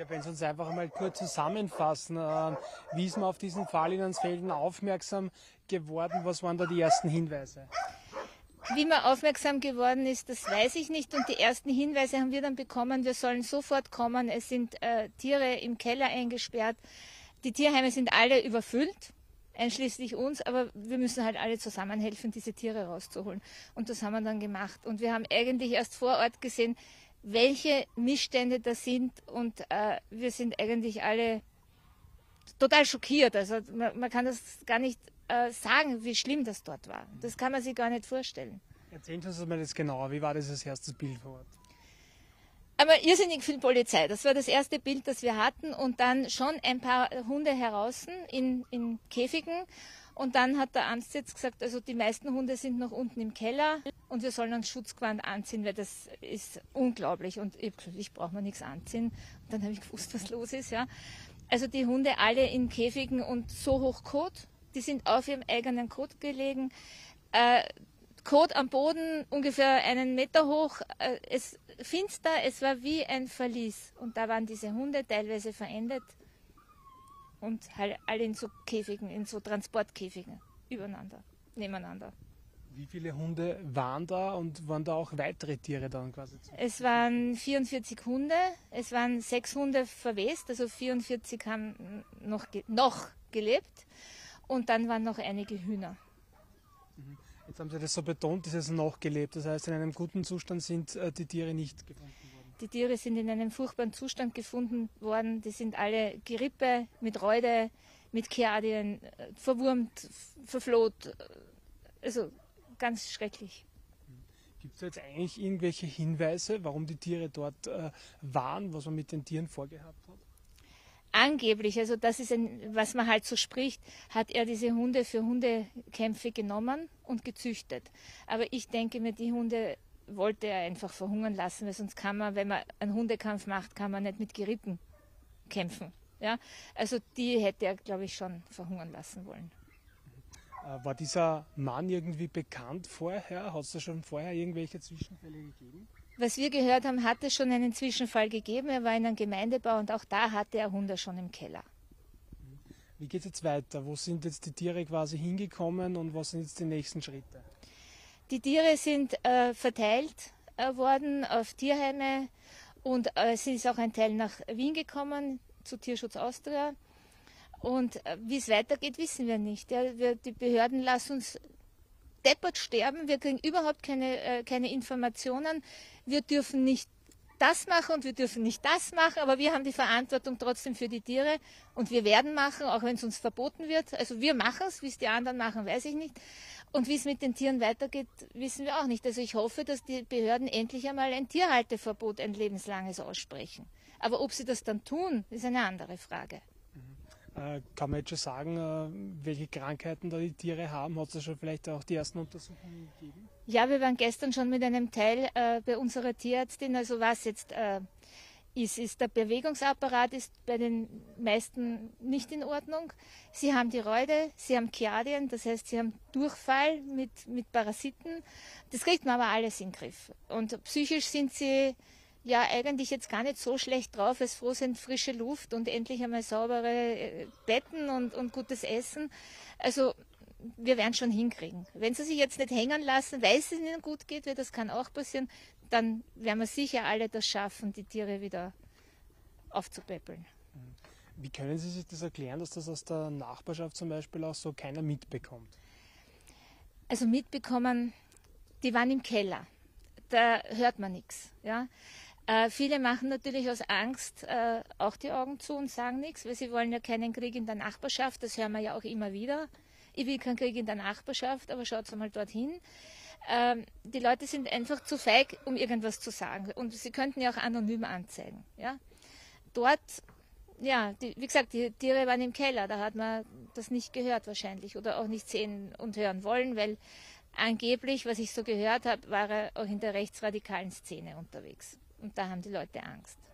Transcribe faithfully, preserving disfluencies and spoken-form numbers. Ja, wenn Sie uns einfach einmal kurz zusammenfassen, wie ist man auf diesen Fall in Ansfelden aufmerksam geworden? Was waren da die ersten Hinweise? Wie man aufmerksam geworden ist, das weiß ich nicht. Und die ersten Hinweise haben wir dann bekommen, wir sollen sofort kommen. Es sind äh, Tiere im Keller eingesperrt. Die Tierheime sind alle überfüllt, einschließlich uns, aber wir müssen halt alle zusammenhelfen, diese Tiere rauszuholen. Und das haben wir dann gemacht. Und wir haben eigentlich erst vor Ort gesehen, welche Missstände da sind. Und äh, wir sind eigentlich alle total schockiert. Also man, man kann das gar nicht äh, sagen, wie schlimm das dort war. Das kann man sich gar nicht vorstellen. Erzählen Sie uns mal das genauer. Wie war das das erste Bild vor Ort? Aber irrsinnig viel Polizei. Das war das erste Bild, das wir hatten. Und dann schon ein paar Hunde heraus in, in Käfigen. Und dann hat der Arzt jetzt gesagt, also die meisten Hunde sind noch unten im Keller. Und wir sollen uns Schutzgewand anziehen, weil das ist unglaublich. Und ich, ich brauche mir nichts anziehen. Und dann habe ich gewusst, was los ist. Ja. Also die Hunde alle in Käfigen und so hoch Kot. Die sind auf ihrem eigenen Kot gelegen. Äh, Kot am Boden, ungefähr einen Meter hoch. Äh, es finster, es war wie ein Verlies. Und da waren diese Hunde teilweise verendet und halt alle in so Käfigen, in so Transportkäfigen, übereinander, nebeneinander. Wie viele Hunde waren da und waren da auch weitere Tiere dann quasi? Es waren vierundvierzig Hunde, es waren sechs Hunde verwest, also vierundvierzig haben noch, noch gelebt und dann waren noch einige Hühner. Mhm. Jetzt haben Sie das so betont, dass es noch gelebt. Das heißt, in einem guten Zustand sind äh, die Tiere nicht gefunden worden. Die Tiere sind in einem furchtbaren Zustand gefunden worden. Die sind alle Gerippe, mit Räude, mit Giardien, äh, verwurmt, verfloht. Also ganz schrecklich. Gibt es jetzt eigentlich irgendwelche Hinweise, warum die Tiere dort äh, waren, was man mit den Tieren vorgehabt hat? Angeblich, also das ist, ein, was man halt so spricht, hat er diese Hunde für Hundekämpfe genommen und gezüchtet. Aber ich denke mir, die Hunde wollte er einfach verhungern lassen, weil sonst kann man, wenn man einen Hundekampf macht, kann man nicht mit Gerippen kämpfen. Ja? Also die hätte er, glaube ich, schon verhungern lassen wollen. War dieser Mann irgendwie bekannt vorher? Hat es da schon vorher irgendwelche Zwischenfälle gegeben? Was wir gehört haben, hat es schon einen Zwischenfall gegeben. Er war in einem Gemeindebau und auch da hatte er Hunde schon im Keller. Wie geht es jetzt weiter? Wo sind jetzt die Tiere quasi hingekommen und was sind jetzt die nächsten Schritte? Die Tiere sind äh, verteilt äh, worden auf Tierheime und äh, es ist auch ein Teil nach Wien gekommen, zu Tierschutz Austria. Und äh, wie es weitergeht, wissen wir nicht. Ja, wir, die Behörden lassen uns deppert sterben, wir kriegen überhaupt keine, äh, keine Informationen, wir dürfen nicht das machen und wir dürfen nicht das machen, aber wir haben die Verantwortung trotzdem für die Tiere und wir werden machen, auch wenn es uns verboten wird. Also wir machen es, wie es die anderen machen, weiß ich nicht. Und wie es mit den Tieren weitergeht, wissen wir auch nicht. Also ich hoffe, dass die Behörden endlich einmal ein Tierhalteverbot, ein lebenslanges aussprechen. Aber ob sie das dann tun, ist eine andere Frage. Kann man jetzt schon sagen, welche Krankheiten da die Tiere haben? Hat es da schon vielleicht auch die ersten Untersuchungen gegeben? Ja, wir waren gestern schon mit einem Teil äh, bei unserer Tierärztin. Also was jetzt äh, ist, ist der Bewegungsapparat ist bei den meisten nicht in Ordnung. Sie haben die Räude, sie haben Giardien, das heißt, sie haben Durchfall mit, mit Parasiten. Das kriegt man aber alles in den Griff. Und psychisch sind sie ja eigentlich jetzt gar nicht so schlecht drauf, als froh sind frische Luft und endlich einmal saubere Betten und, und gutes Essen. Also wir werden schon hinkriegen. Wenn sie sich jetzt nicht hängen lassen, weil es ihnen gut geht, weil das kann auch passieren, dann werden wir sicher alle das schaffen, die Tiere wieder aufzupäppeln. Wie können Sie sich das erklären, dass das aus der Nachbarschaft zum Beispiel auch so keiner mitbekommt? Also mitbekommen, die waren im Keller. Da hört man nichts. Ja? Äh, viele machen natürlich aus Angst äh, auch die Augen zu und sagen nichts, weil sie wollen ja keinen Krieg in der Nachbarschaft, das hören wir ja auch immer wieder. Ich will keinen Krieg in der Nachbarschaft, aber schaut mal dorthin. Ähm, die Leute sind einfach zu feig, um irgendwas zu sagen. Und sie könnten ja auch anonym anzeigen. Ja? Dort, ja, die, wie gesagt, die Tiere waren im Keller, da hat man das nicht gehört wahrscheinlich oder auch nicht sehen und hören wollen, weil angeblich, was ich so gehört habe, war er auch in der rechtsradikalen Szene unterwegs. Und da haben die Leute Angst.